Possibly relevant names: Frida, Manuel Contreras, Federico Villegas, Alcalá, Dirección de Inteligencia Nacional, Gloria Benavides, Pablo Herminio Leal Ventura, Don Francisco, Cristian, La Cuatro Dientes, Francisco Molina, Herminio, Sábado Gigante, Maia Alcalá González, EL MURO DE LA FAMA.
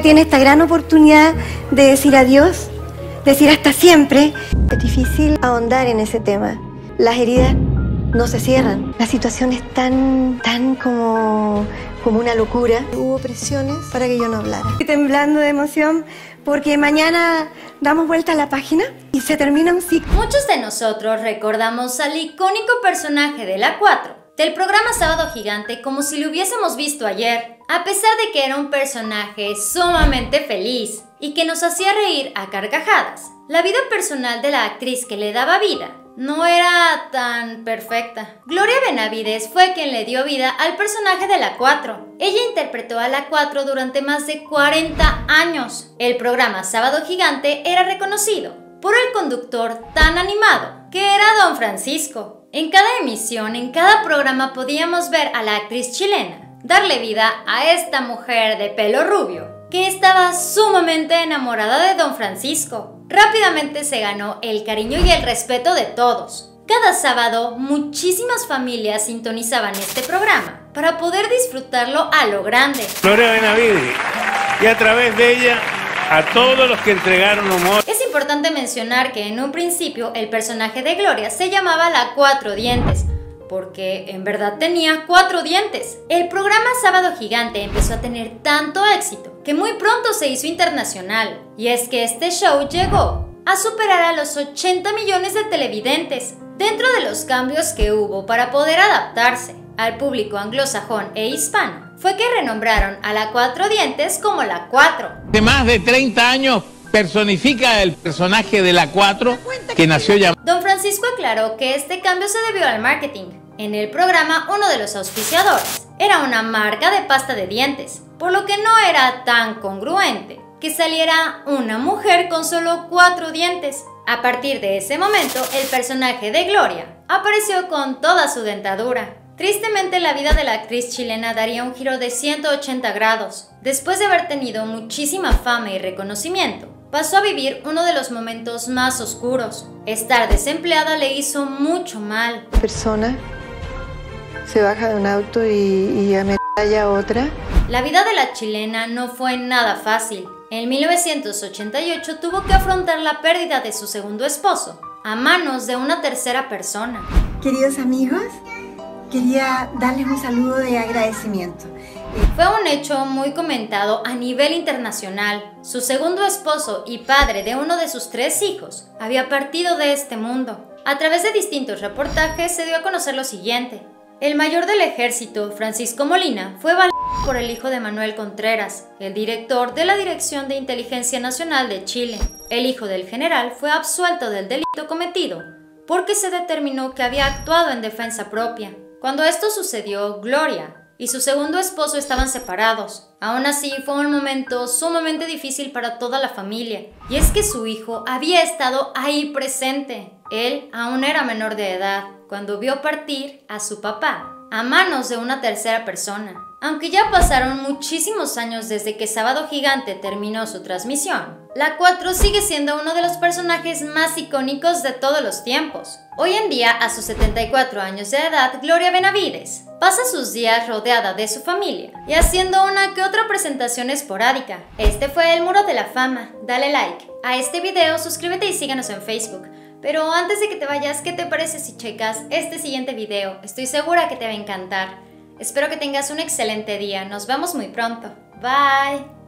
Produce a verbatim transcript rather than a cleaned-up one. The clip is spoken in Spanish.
Argentina tiene esta gran oportunidad de decir adiós, decir hasta siempre. Es difícil ahondar en ese tema. Las heridas no se cierran. La situación es tan, tan como, como una locura. Hubo presiones para que yo no hablara. Estoy temblando de emoción porque mañana damos vuelta a la página y se termina un ciclo. Muchos de nosotros recordamos al icónico personaje de La Cuatro, del programa Sábado Gigante, como si lo hubiésemos visto ayer, a pesar de que era un personaje sumamente feliz y que nos hacía reír a carcajadas. La vida personal de la actriz que le daba vida no era tan perfecta. Gloria Benavides fue quien le dio vida al personaje de La Cuatro. Ella interpretó a La Cuatro durante más de cuarenta años. El programa Sábado Gigante era reconocido por el conductor tan animado que era Don Francisco. En cada emisión, en cada programa podíamos ver a la actriz chilena darle vida a esta mujer de pelo rubio que estaba sumamente enamorada de Don Francisco. Rápidamente se ganó el cariño y el respeto de todos. Cada sábado, muchísimas familias sintonizaban este programa para poder disfrutarlo a lo grande. Gloria Benavides, y a través de ella, a todos los que entregaron humor. Es importante mencionar que en un principio el personaje de Gloria se llamaba La Cuatro Dientes, porque en verdad tenía cuatro dientes. El programa Sábado Gigante empezó a tener tanto éxito que muy pronto se hizo internacional. Y es que este show llegó a superar a los ochenta millones de televidentes. Dentro de los cambios que hubo para poder adaptarse al público anglosajón e hispano, fue que renombraron a La Cuatro Dientes como La Cuatro. De más de treinta años personifica el personaje de La Cuatro que nació ya. Don Francisco aclaró que este cambio se debió al marketing. En el programa, uno de los auspiciadores era una marca de pasta de dientes, por lo que no era tan congruente que saliera una mujer con solo cuatro dientes. A partir de ese momento, el personaje de Gloria apareció con toda su dentadura. Tristemente, la vida de la actriz chilena daría un giro de ciento ochenta grados. Después de haber tenido muchísima fama y reconocimiento, pasó a vivir uno de los momentos más oscuros. Estar desempleada le hizo mucho mal. Una persona se baja de un auto y, y ametralla a otra. La vida de la chilena no fue nada fácil. En mil novecientos ochenta y ocho tuvo que afrontar la pérdida de su segundo esposo a manos de una tercera persona. Queridos amigos, quería darles un saludo de agradecimiento. Fue un hecho muy comentado a nivel internacional. Su segundo esposo y padre de uno de sus tres hijos había partido de este mundo. A través de distintos reportajes se dio a conocer lo siguiente. El mayor del ejército, Francisco Molina, fue baleado por el hijo de Manuel Contreras, el director de la Dirección de Inteligencia Nacional de Chile. El hijo del general fue absuelto del delito cometido porque se determinó que había actuado en defensa propia. Cuando esto sucedió, Gloria y su segundo esposo estaban separados. Aún así, fue un momento sumamente difícil para toda la familia. Y es que su hijo había estado ahí presente. Él aún era menor de edad cuando vio partir a su papá a manos de una tercera persona. Aunque ya pasaron muchísimos años desde que Sábado Gigante terminó su transmisión, La Cuatro sigue siendo uno de los personajes más icónicos de todos los tiempos. Hoy en día, a sus setenta y cuatro años de edad, Gloria Benavides pasa sus días rodeada de su familia y haciendo una que otra presentación esporádica. Este fue El Muro de la Fama. Dale like a este video, suscríbete y síganos en Facebook. Pero antes de que te vayas, ¿qué te parece si checas este siguiente video? Estoy segura que te va a encantar. Espero que tengas un excelente día. Nos vemos muy pronto. Bye.